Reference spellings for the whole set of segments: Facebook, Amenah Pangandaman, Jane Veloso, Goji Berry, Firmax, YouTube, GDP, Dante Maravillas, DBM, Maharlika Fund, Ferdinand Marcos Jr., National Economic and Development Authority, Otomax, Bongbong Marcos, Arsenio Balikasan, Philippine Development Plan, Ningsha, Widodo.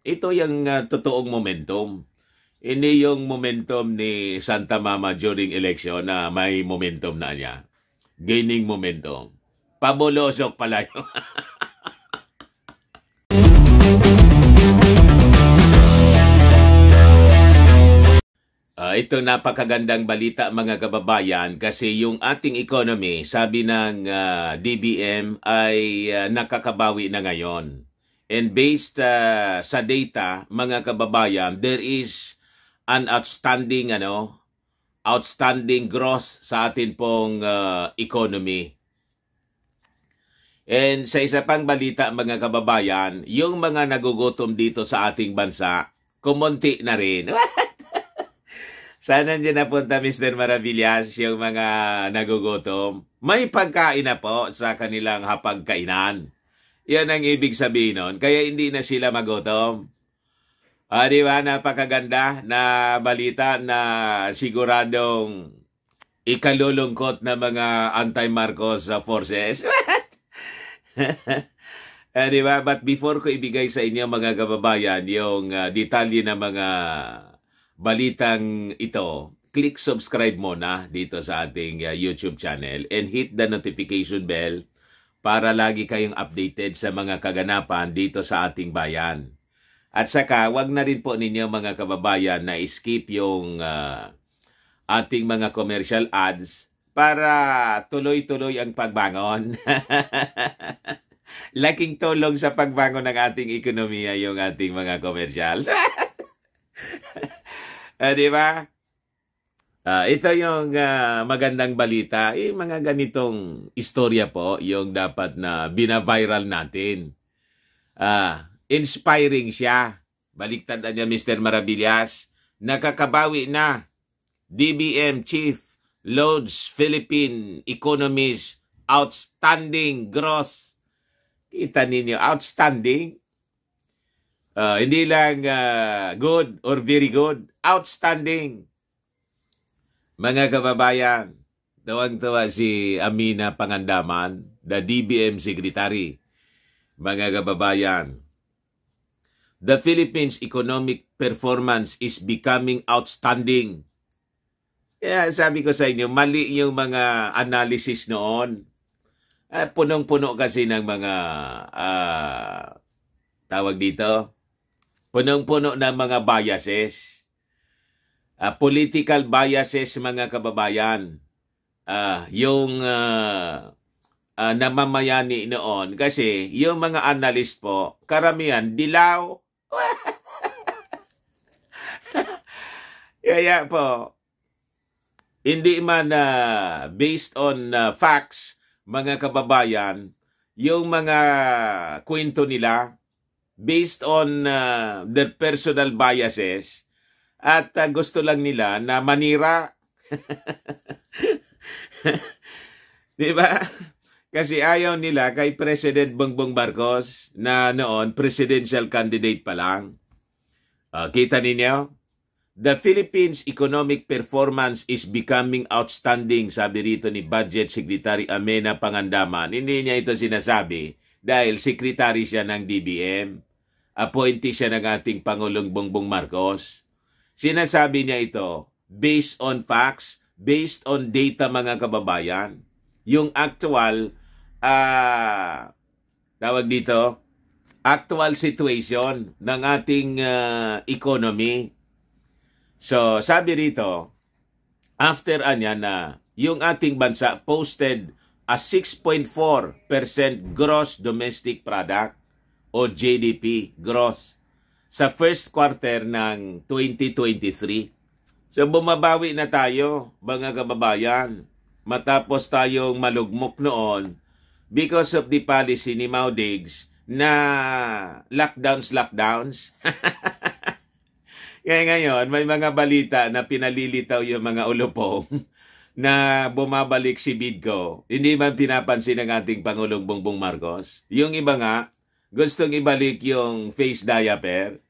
Ito yung totoong momentum. Ini yung momentum ni Santa Mama during election na may momentum na niya. Gaining momentum. Pabulosok pala yun. Ito napakagandang balita mga kababayan kasi yung ating economy, sabi ng DBM ay nakakabawi na ngayon. And based sa data, mga kababayan, there is an outstanding outstanding growth sa atin pong economy. And sa isa pang balita, mga kababayan, yung mga nagugutom dito sa ating bansa, kumonti na rin. Sana na napunta, Mr. Maravillas, yung mga nagugutom. May pagkain na po sa kanilang hapagkainan. Yan ang ibig sabihin nun. Kaya hindi na sila magutom. Di ba? Napakaganda na balita na siguradong ikalulungkot na mga anti-Marcos forces. Di ba? But before ko ibigay sa inyo mga kababayan yung detalye ng mga balitang ito, click subscribe muna dito sa ating YouTube channel and hit the notification bell para lagi kayong updated sa mga kaganapan dito sa ating bayan. At saka, wag na rin po ninyo mga kababayan na skip yung ating mga commercial ads para tuloy-tuloy ang pagbangon. Laking tulong sa pagbangon ng ating ekonomiya yung ating mga commercials. Diba? Ito yung magandang balita, yung mga ganitong istorya po yung dapat na binaviral natin. Inspiring siya. Baliktad niya Mr. Maravillas. Nakakabawi na. DBM Chief Loads Philippine Economies Outstanding Growth. Kita ninyo, outstanding. Hindi lang good or very good. Outstanding. Mga kababayan, tawang-tawa si Amenah Pangandaman, the DBM Secretary. Mga kababayan, the Philippines' economic performance is becoming outstanding. Kaya sabi ko sa inyo, mali yung mga analysis noon. Punong-puno kasi ng mga, tawag dito, punong-puno ng mga biases. Political biases mga kababayan, yung namamayani noon kasi yung mga analyst po karamihan dilaw. Kaya po hindi man based on facts mga kababayan yung mga kwento nila based on their personal biases. At gusto lang nila na manira. Diba? Kasi ayaw nila kay President Bongbong Marcos na noon presidential candidate pa lang. Kita ninyo? The Philippines' economic performance is becoming outstanding, sabi rito ni Budget Secretary Amenah Pangandaman. Hindi niya ito sinasabi dahil secretary siya ng DBM. Appointee siya ng ating Pangulong Bongbong Marcos. Sinasabi niya ito based on facts, based on data mga kababayan. Yung actual, tawag dito, actual situation ng ating economy. So, sabi rito, after anya na, yung ating bansa posted a 6.4% gross domestic product o GDP gross sa first quarter ng 2023. So bumabawi na tayo, mga kababayan, matapos tayong malugmok noon because of the policy ni Mau Diggs na lockdowns. Kaya ngayon, may mga balita na pinalilitaw yung mga ulupong na bumabalik si Bidco. Hindi man pinapansin ng ating Pangulong Bongbong Marcos. Yung iba nga, gustong ibalik yung face diaper?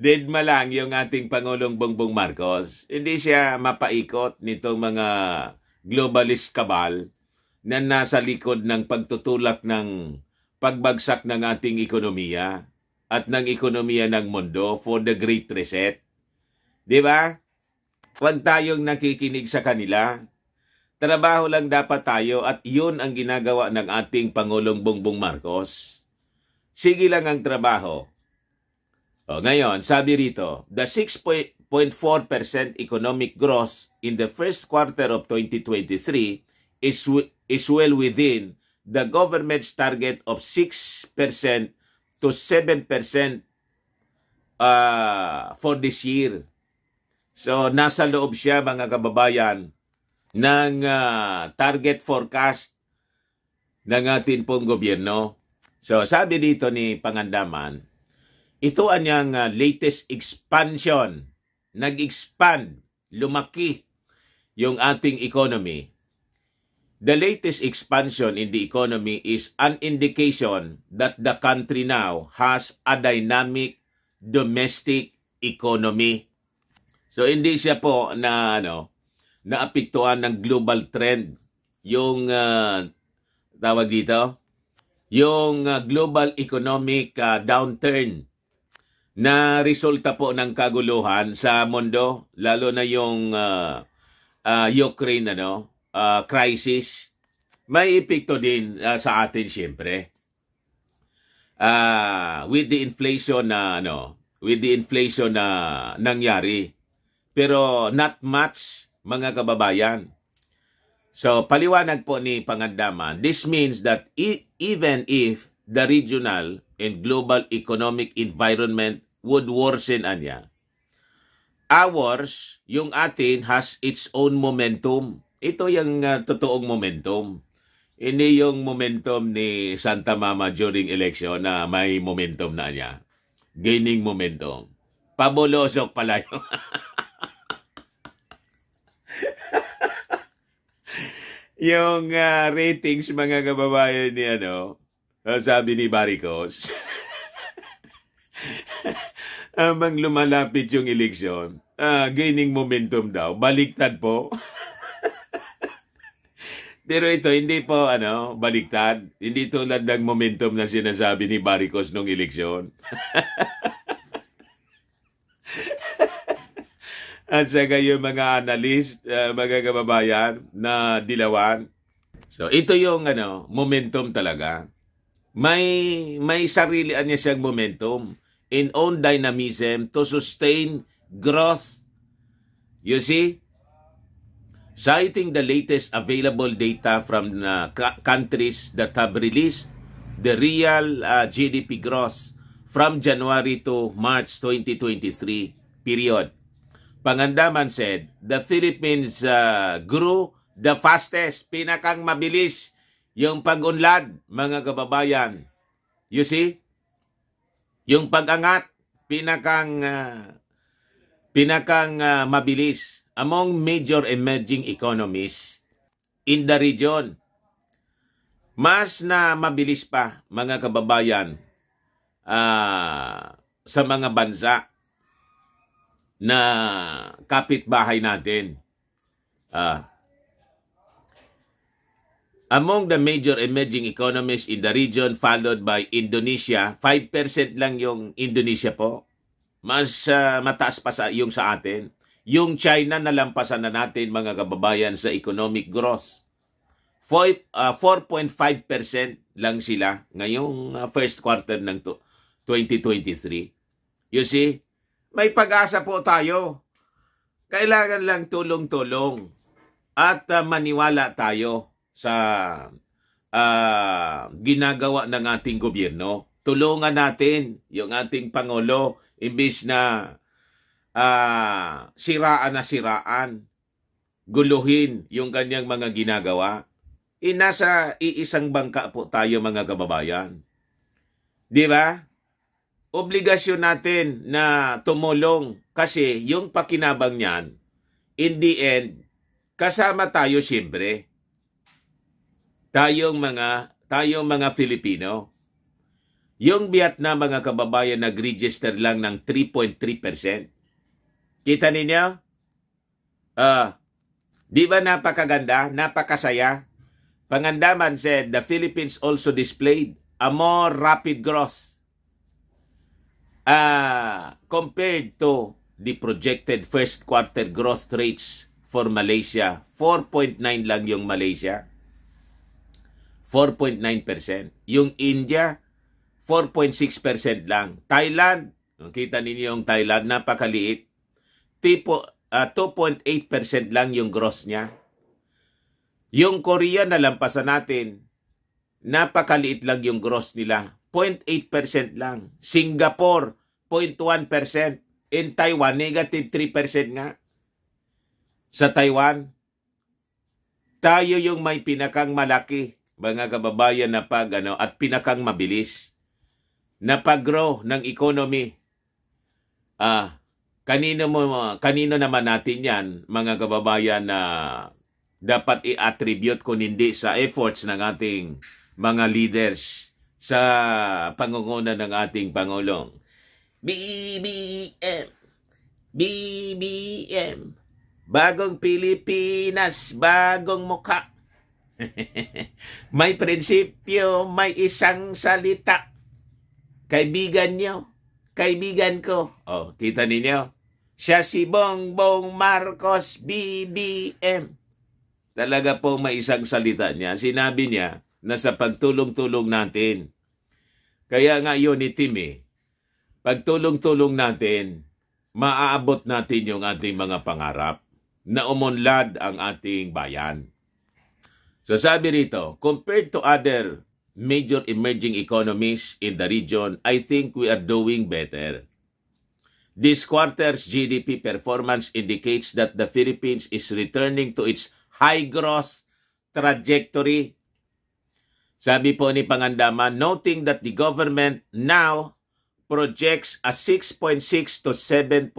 Dead ma lang yung ating Pangulong Bongbong Marcos. Hindi siya mapaikot nitong mga globalist kabal na nasa likod ng pagtutulak ng pagbagsak ng ating ekonomiya at ng ekonomiya ng mundo for the Great Reset. Diba? Huwag tayong nakikinig sa kanila. Trabaho lang dapat tayo at yun ang ginagawa ng ating Pangulong Bongbong Marcos. Sige lang ang trabaho. O, ngayon, sabi rito, the 6.4% economic growth in the first quarter of 2023 is well within the government's target of 6% to 7% for this year. So, nasa loob siya, mga kababayan, ng target forecast ng ating pong gobyerno. So, sabi dito ni Pangandaman, ito ang yung latest expansion. Nag-expand, lumaki yung ating economy. The latest expansion in the economy is an indication that the country now has a dynamic domestic economy. So, hindi siya po na naapektuhan ng global trend, yung tawag dito, yung global economic downturn na resulta po ng kaguluhan sa mundo, lalo na yung Ukraine crisis. May epekto din sa atin siyempre. With the inflation na nangyari, pero not much, mga kababayan. So, paliwanag po ni Pangandaman, this means that even if the regional and global economic environment would worsen, ours, yung atin, has its own momentum. Ito yung totoong momentum. Hindi yung momentum ni Santa Mama during election na may momentum na niya. Gaining momentum. Pabulosok pala yun. Yung ratings, mga kababayan, ni sabi ni Baricos, habang lumalapit yung eleksyon, gaining momentum daw, baliktad po. Pero ito, hindi po baliktad, hindi tulad ng momentum na sinasabi ni Baricos nung eleksyon. At saka yung mga analyst, mga kababayan, na dilawan. So, ito yung momentum talaga. May sarilian niya siyang momentum in own dynamism to sustain growth. You see? Citing the latest available data from countries that have released the real GDP growth from January to March 2023 period. Pangandaman said, the Philippines grew the fastest, pinakang mabilis yung pag-unlad, mga kababayan. You see? Yung pag-angat, pinakang mabilis among major emerging economies in the region. Mas na mabilis pa, mga kababayan, sa mga bansa na kapitbahay natin. Among the major emerging economies in the region, followed by Indonesia, 5% lang yung Indonesia po. Mas mataas pa yung sa atin. Yung China, nalampasan na natin, mga kababayan, sa economic growth. 4.5% lang sila ngayong first quarter ng 2023. You see? May pag-asa po tayo. Kailangan lang tulong-tulong at maniwala tayo sa ginagawa ng ating gobyerno. Tulungan natin yung ating Pangulo imbis na siraan na siraan, guluhin yung kanyang mga ginagawa. Nasa iisang bangka po tayo, mga kababayan. Di ba? Obligasyon natin na tumulong kasi yung pakinabang niyan, in the end, kasama tayo siyempre. Tayong mga Filipino. Yung Vietnam, mga kababayan, nag-register lang ng 3.3%. Kita ninyo? Di ba napakaganda? Napakasaya? Pangandaman said, the Philippines also displayed a more rapid growth compared to the projected first quarter growth rates for Malaysia. 4.9 lang yung Malaysia. 4.9%. Yung India, 4.6% lang. Thailand, kita ninyo yung Thailand, napakaliit. 2.8% lang yung gross niya. Yung Korea, nalampasan natin, napakaliit lang yung gross nila. 0.8% lang. Singapore, 0.1%. In Taiwan, negative 3% nga. Sa Taiwan, tayo yung may pinakang malaki, mga kababayan, na at pinakang mabilis na pag-grow ng economy. Kanino naman natin yan, mga kababayan, na dapat i-attribute kung hindi sa efforts ng ating mga leaders sa pangunguna ng ating Pangulong. BBM, BBM, bagong Pilipinas, bagong mukha. May prinsipyo, may isang salita. Kaibigan niyo, kaibigan ko. Oh, kita ninyo? Siya si Bongbong Marcos, BBM. Talaga po may isang salita niya. Sinabi niya na sa pagtulong-tulong natin. Kaya nga unity me. Pagtulong-tulong natin, maaabot natin yung ating mga pangarap na umunlad ang ating bayan. So sabi rito, compared to other major emerging economies in the region, I think we are doing better. This quarter's GDP performance indicates that the Philippines is returning to its high growth trajectory. Sabi po ni Pangandaman, noting that the government now projects a 6.6 to 7.5%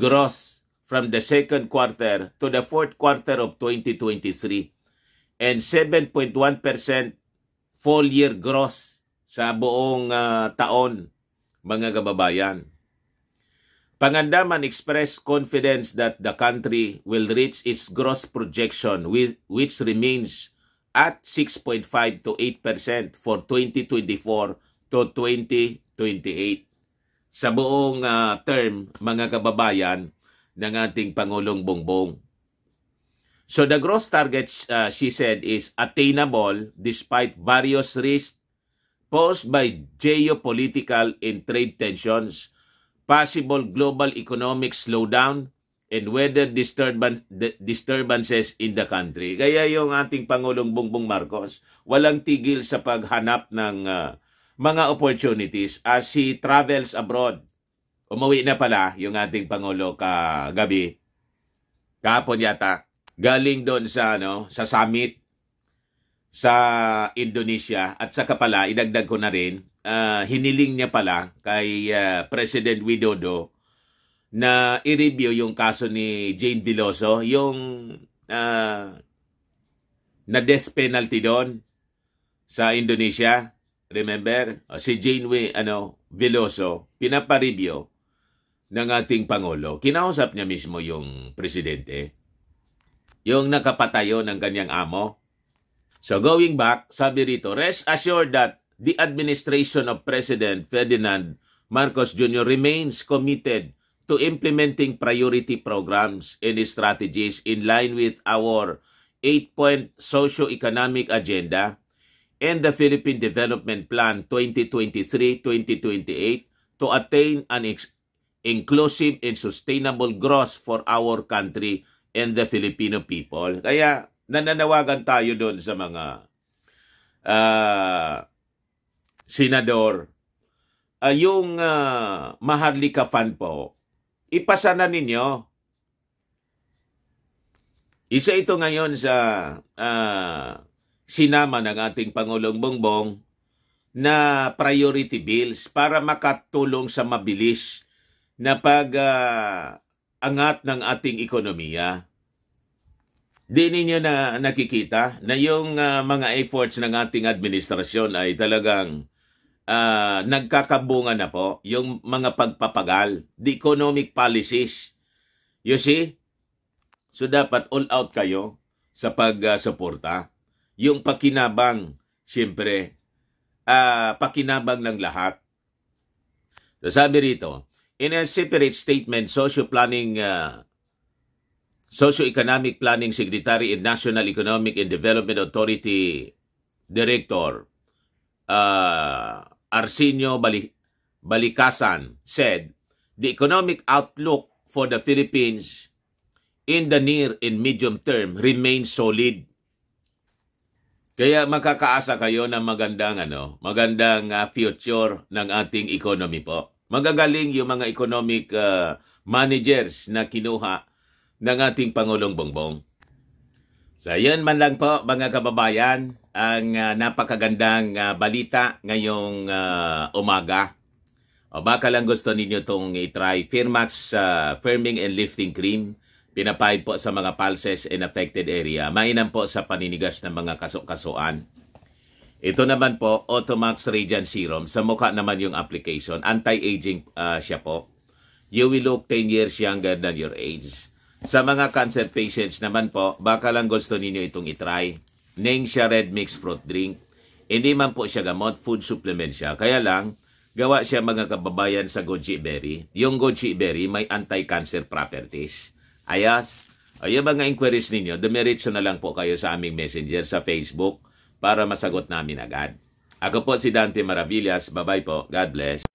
growth from the second quarter to the fourth quarter of 2023 and 7.1% full year growth sa buong taon, mga kababayan. Pangandaman expressed confidence that the country will reach its growth projection which remains at 6.5 to 8% for 2024 to 2028. Sa buong term, mga kababayan, ng ating Pangulong Bongbong. So the growth targets, she said, is attainable despite various risks posed by geopolitical and trade tensions, possible global economic slowdown, and weather disturbances in the country. Kaya yung ating Pangulong Bongbong Marcos, walang tigil sa paghanap ng mga opportunities as he travels abroad. Umuwi na pala yung ating Pangulo kagabi. Kahapon yata. Galing doon sa summit sa Indonesia. At saka pala, idagdag ko na rin, hiniling niya pala kay President Widodo na i-review yung kaso ni Jane Veloso. Yung na death penalty doon sa Indonesia. Remember? Si Jane Veloso, pinapareview ng ating Pangulo. Kinausap niya mismo yung presidente, yung nakapatayo ng kanyang amo. So going back, sabi rito, rest assured that the administration of President Ferdinand Marcos Jr. remains committed to implementing priority programs and strategies in line with our 8-point socio-economic agenda and the Philippine Development Plan 2023-2028 to attain an inclusive and sustainable growth for our country and the Filipino people. Kaya nananawagan tayo doon sa mga senador. Yung Maharlika Fund po, ipasa na ninyo. Isa ito ngayon sa sinama ng ating Pangulong Bongbong na priority bills para makatulong sa mabilis na pag-angat ng ating ekonomiya. Di ninyo na nakikita na yung mga efforts ng ating administrasyon ay talagang nagkakabunga na po yung mga pagpapagal, the economic policies. You see? So dapat all out kayo sa pag-suporta. Yung pakinabang siyempre, pakinabang ng lahat. So sabi rito, in a separate statement, Socio-Economic Planning Secretary and National Economic and Development Authority Director Arsenio Balikasan said, the economic outlook for the Philippines in the near and medium term remains solid. Kaya makakaasa kayo ng magandang future ng ating economy po. Magagaling yung mga economic managers na kinuha ng ating Pangulong Bongbong. So yun man lang po mga kababayan, ang napakagandang balita ngayong umaga. O baka lang gusto ninyo itong itry. Firmax Firming and Lifting Cream, pinapahid po sa mga pulses and affected area. Mainam po sa paninigas ng mga kasukasuan. Ito naman po, Otomax Radiant Serum. Sa mukha naman yung application. Anti-aging siya po. You will look 10 years younger than your age. Sa mga cancer patients naman po, baka lang gusto ninyo itong itry. Ningsha Red Mix Fruit Drink. Hindi man po siya gamot, food supplement siya. Kaya lang, gawa siya mga kababayan sa Goji Berry. Yung Goji Berry may anti-cancer properties. Ayos. O yung mga inquiries ninyo, dumiretso na lang po kayo sa aming messenger sa Facebook para masagot namin agad. Ako po si Dante Maravillas. Bye-bye po. God bless.